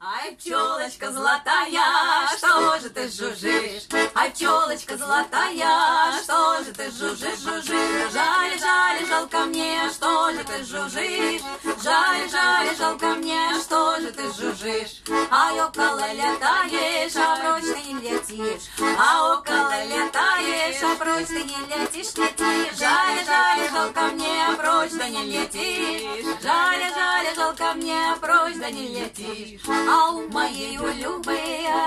Ай, пчелочка золотая, что же ты жужжишь? Ай, пчелочка золотая, что же ты жужжишь, жужжишь? Жаль, жаль, жалко мне, что же ты жужжишь? Жаль, жаль, жалко мне, что же ты жужжишь? Ай, около летаешь, а прочь ты не летишь. А около летаешь, а прочь ты не летишь, летишь. Жаль, жаль, жалко мне, прочь да не летишь. Жаль, жаль, жалко мне, прочь да не летишь. А у моей Любы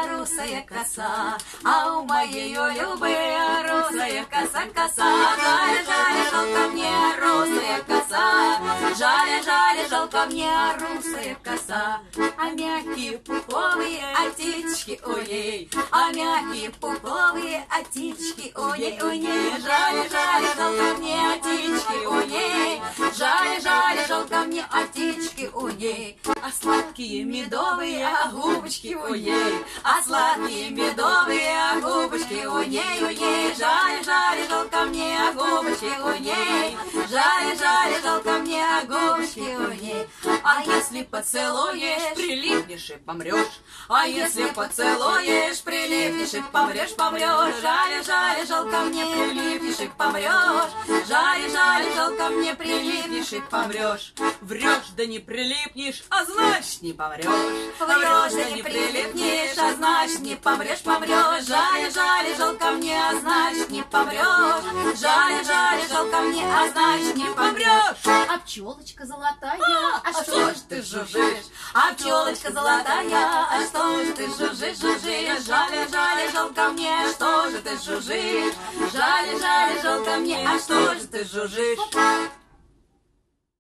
русая коса, а у моей Любы русая коса, коса. Жаль, жаль, жалко мне, русая коса. Жаль, жаль, жалко мне, русая коса. А мягкие пуховые отечки у ней, а мягкие пуховые отечки у ней, у ней. Жаль, жаль, жалко мне, отечки у ней. Жаль, жаль, жалко мне, отечки у ней. А сладкие медовые губочки у ней, а сладкие медовые губочки у ней, у ней. Жаль, жаль, жалко мне, губочки у ней. Жаль, жаль, жалко мне, губочки у ней. А если поцелуешь, прилипнешь и помрешь. А если поцелуешь, прилипнешь и помрешь, помрешь. Жаль, жаль, жалко мне, прилипнешь и помрешь. Жаль, жаль, жалко мне, прилипнешь и помрешь. Врешь да не прилипнешь, а значит не помрешь. Врешь да не прилипнешь, а значит не помрешь, помрешь. Жаль, жаль, жалко мне, а значит не помрешь. Жаль, жаль, жалко мне, а значит не помрешь. А пчелочка золотая, а что ж ты жужжишь? А пчелочка золотая, а что ж ты жужжишь, жужжишь? Жаль, жаль, жалко мне, что же ты жужжишь? Жаль, жаль, жалко мне, а что же ты жужжишь?